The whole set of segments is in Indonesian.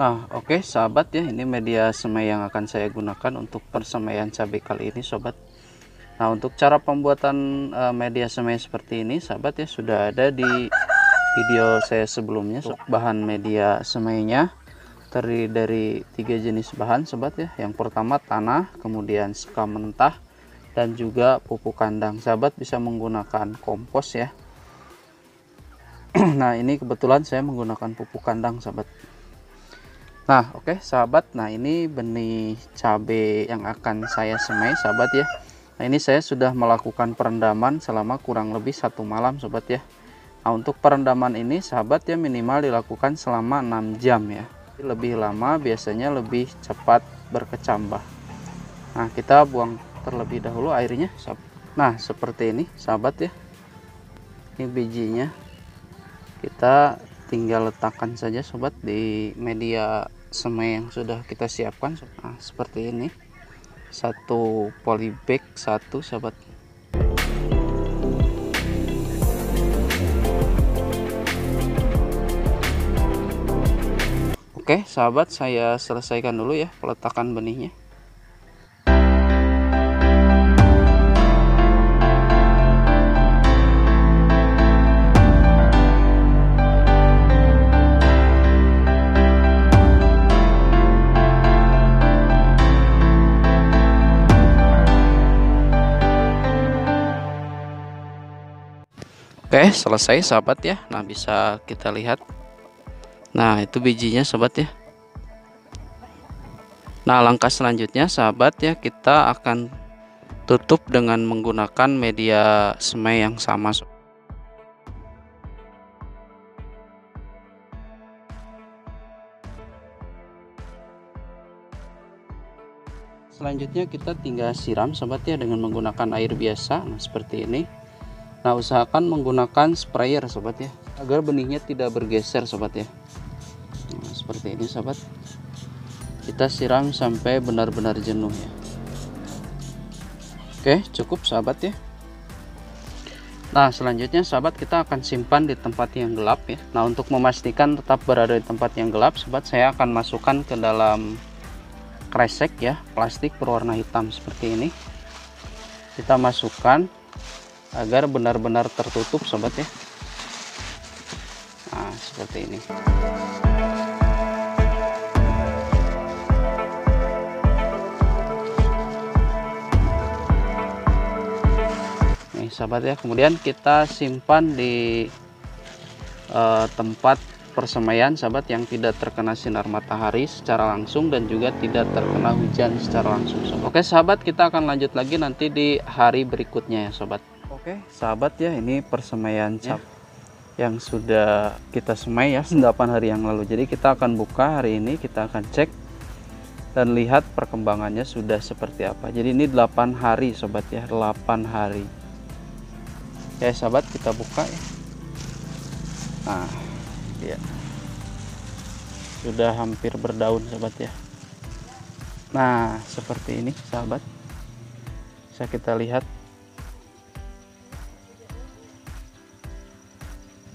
Nah, oke sahabat ya, ini media semai yang akan saya gunakan untuk persemaian cabai kali ini sobat. Nah, untuk cara pembuatan media semai seperti ini sahabat ya, sudah ada di video saya sebelumnya. Bahan media semainya terdiri dari 3 jenis bahan sobat ya. Yang pertama tanah, kemudian seka mentah, dan juga pupuk kandang. Sahabat bisa menggunakan kompos ya. Nah, ini kebetulan saya menggunakan pupuk kandang sahabat. Nah, oke sahabat, nah ini benih cabai yang akan saya semai sahabat ya. Nah, ini saya sudah melakukan perendaman selama kurang lebih 1 malam sobat ya. Nah, untuk perendaman ini sahabat ya minimal dilakukan selama 6 jam ya. Lebih lama biasanya lebih cepat berkecambah. Nah, kita buang terlebih dahulu airnya sahabat. Nah, seperti ini sahabat ya. Ini bijinya. Kita tinggal letakkan saja sobat di media semai yang sudah kita siapkan. Nah, seperti ini. 1 polybag 1 sahabat. Oke sahabat, saya selesaikan dulu ya peletakan benihnya. Oke, selesai sahabat ya. Nah, bisa kita lihat. Nah, itu bijinya sahabat ya. Nah, langkah selanjutnya sahabat ya, kita akan tutup dengan menggunakan media semai yang sama. Selanjutnya kita tinggal siram sahabat ya dengan menggunakan air biasa. Nah, seperti ini. Nah, usahakan menggunakan sprayer sobat ya, agar benihnya tidak bergeser sobat ya. Nah, seperti ini sobat, kita siram sampai benar-benar jenuh ya. Oke, cukup sahabat ya. Nah, selanjutnya sahabat kita akan simpan di tempat yang gelap ya. Nah, untuk memastikan tetap berada di tempat yang gelap sobat, saya akan masukkan ke dalam kresek ya, plastik berwarna hitam seperti ini. Kita masukkan agar benar-benar tertutup sobat ya. Nah, seperti ini. Nih sahabat ya, kemudian kita simpan di tempat persemaian sahabat yang tidak terkena sinar matahari secara langsung dan juga tidak terkena hujan secara langsung sobat. Oke sahabat, kita akan lanjut lagi nanti di hari berikutnya ya sobat. Oke sahabat ya, ini persemaian cabai yang sudah kita semai ya 8 hari yang lalu. Jadi kita akan buka hari ini, kita akan cek dan lihat perkembangannya sudah seperti apa. Jadi ini 8 hari sobat ya, 8 hari. Ya sahabat, kita buka ya. Nah, ya. Sudah hampir berdaun sobat ya. Nah, seperti ini sahabat. Bisa kita lihat.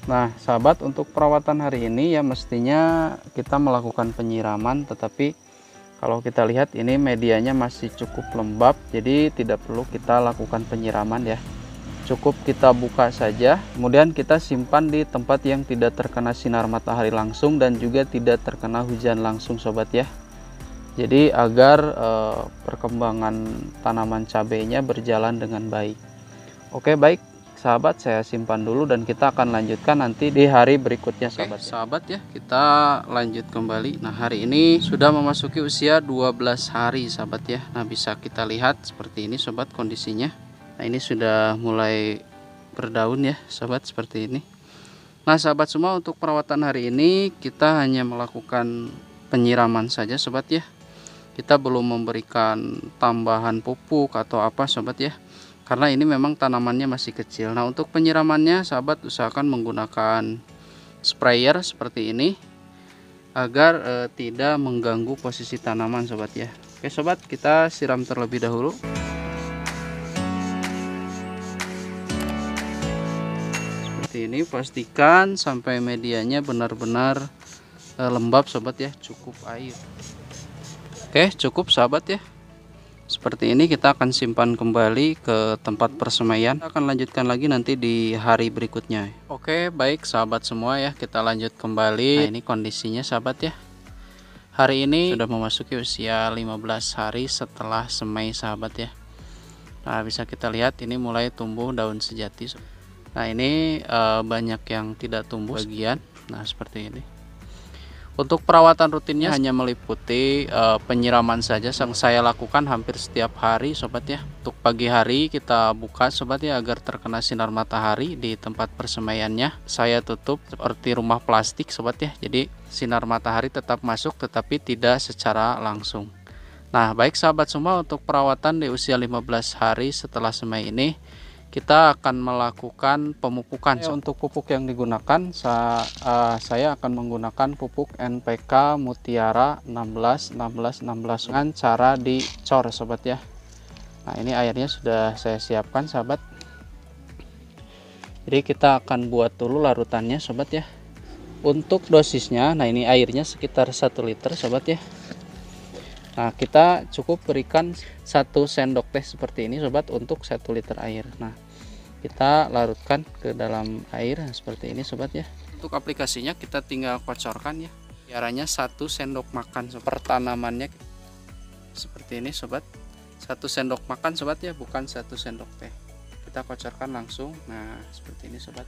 Nah sahabat, untuk perawatan hari ini ya mestinya kita melakukan penyiraman, tetapi kalau kita lihat ini medianya masih cukup lembab, jadi tidak perlu kita lakukan penyiraman ya. Cukup kita buka saja, kemudian kita simpan di tempat yang tidak terkena sinar matahari langsung dan juga tidak terkena hujan langsung sobat ya. Jadi agar perkembangan tanaman cabainya berjalan dengan baik. Oke baik sahabat, saya simpan dulu dan kita akan lanjutkan nanti di hari berikutnya sahabat. Oke, sahabat ya, kita lanjut kembali. Nah, hari ini sudah memasuki usia 12 hari sahabat ya. Nah, bisa kita lihat seperti ini sobat kondisinya. Nah, ini sudah mulai berdaun ya sahabat, seperti ini. Nah sahabat semua, untuk perawatan hari ini kita hanya melakukan penyiraman saja sobat ya. Kita belum memberikan tambahan pupuk atau apa sobat ya, karena ini memang tanamannya masih kecil. Nah, untuk penyiramannya sahabat usahakan menggunakan sprayer seperti ini agar tidak mengganggu posisi tanaman sobat ya. Oke sobat, kita siram terlebih dahulu. Seperti ini, pastikan sampai medianya benar-benar lembab sobat ya, cukup air. Oke, cukup sahabat ya. Seperti ini kita akan simpan kembali ke tempat persemaian. Kita akan lanjutkan lagi nanti di hari berikutnya. Oke, baik sahabat semua ya, kita lanjut kembali. Nah, ini kondisinya sahabat ya. Hari ini sudah memasuki usia 15 hari setelah semai sahabat ya. Nah, bisa kita lihat ini mulai tumbuh daun sejati. Nah, ini banyak yang tidak tumbuh bagian. Nah, seperti ini. Untuk perawatan rutinnya hanya meliputi penyiraman saja yang saya lakukan hampir setiap hari sobat ya. Untuk pagi hari kita buka sobat ya agar terkena sinar matahari di tempat persemaiannya. Saya tutup seperti rumah plastik sobat ya. Jadi sinar matahari tetap masuk tetapi tidak secara langsung. Nah, baik sahabat semua, untuk perawatan di usia 15 hari setelah semai ini kita akan melakukan pemupukan. Untuk pupuk yang digunakan, saya akan menggunakan pupuk NPK Mutiara 16 dengan cara dicor sobat ya. Nah, ini airnya sudah saya siapkan sahabat. Jadi kita akan buat dulu larutannya sobat ya. Untuk dosisnya, nah ini airnya sekitar 1 liter sobat ya. Nah, kita cukup berikan 1 sendok teh seperti ini sobat untuk 1 liter air. Nah, kita larutkan ke dalam air seperti ini sobat ya. Untuk aplikasinya kita tinggal kocorkan ya. Caranya 1 sendok makan per tanamannya seperti ini sobat. 1 sendok makan sobat ya, bukan 1 sendok teh. Kita kocorkan langsung. Nah, seperti ini sobat.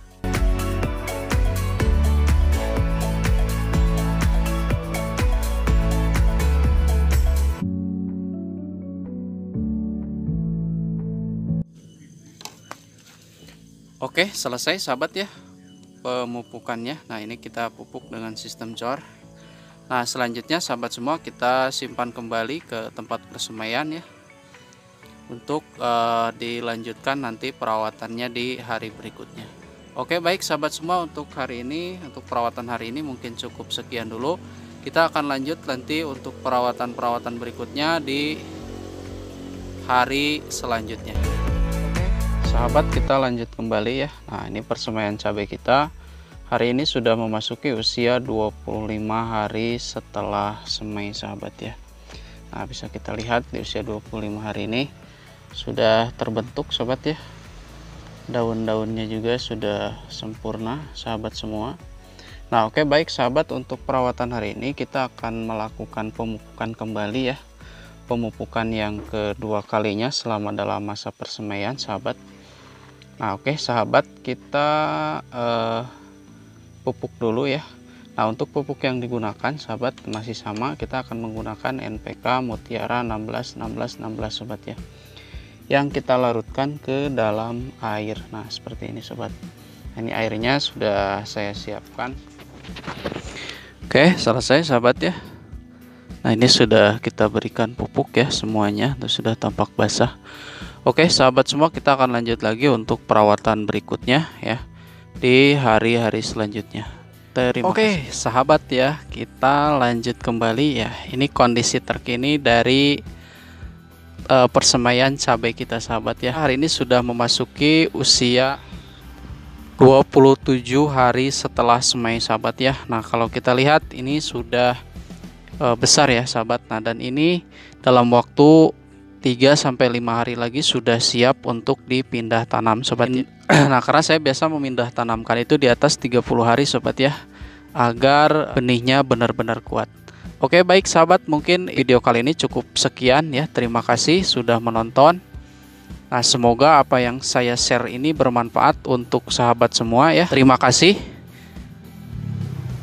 Oke, selesai sahabat ya pemupukannya. Nah, ini kita pupuk dengan sistem cor. Nah, selanjutnya sahabat semua kita simpan kembali ke tempat persemaian ya. Untuk dilanjutkan nanti perawatannya di hari berikutnya. Oke, baik sahabat semua, untuk hari ini, untuk perawatan hari ini mungkin cukup sekian dulu. Kita akan lanjut nanti untuk perawatan-perawatan berikutnya di hari selanjutnya. Sahabat, kita lanjut kembali ya. Nah, ini persemaian cabai kita hari ini sudah memasuki usia 25 hari setelah semai sahabat ya. Nah, bisa kita lihat di usia 25 hari ini sudah terbentuk sobat ya. Daun-daunnya juga sudah sempurna sahabat semua. Nah, oke, baik sahabat, untuk perawatan hari ini kita akan melakukan pemupukan kembali ya. Pemupukan yang kedua kalinya selama dalam masa persemaian sahabat. Nah, oke sahabat, kita pupuk dulu ya. Nah, untuk pupuk yang digunakan sahabat masih sama, kita akan menggunakan NPK Mutiara 16 sobat ya, yang kita larutkan ke dalam air. Nah, seperti ini sobat. Ini airnya sudah saya siapkan. Oke, selesai sahabat ya. Nah, ini sudah kita berikan pupuk ya semuanya, sudah tampak basah. Oke sahabat semua, kita akan lanjut lagi untuk perawatan berikutnya ya di hari-hari selanjutnya. Terima kasih. Oke sahabat ya, kita lanjut kembali ya. Ini kondisi terkini dari persemaian cabai kita sahabat ya. Hari ini sudah memasuki usia 27 hari setelah semai sahabat ya. Nah, kalau kita lihat ini sudah besar ya sahabat. Nah, dan ini dalam waktu 3-5 hari lagi sudah siap untuk dipindah tanam sobat. Nah, karena saya biasa memindah tanamkan itu di atas 30 hari sobat ya, agar benihnya benar-benar kuat. Oke, baik sahabat, mungkin video kali ini cukup sekian ya. Terima kasih sudah menonton. Nah, semoga apa yang saya share ini bermanfaat untuk sahabat semua ya. Terima kasih,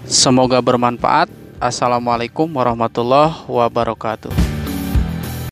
semoga bermanfaat. Assalamualaikum warahmatullahi wabarakatuh.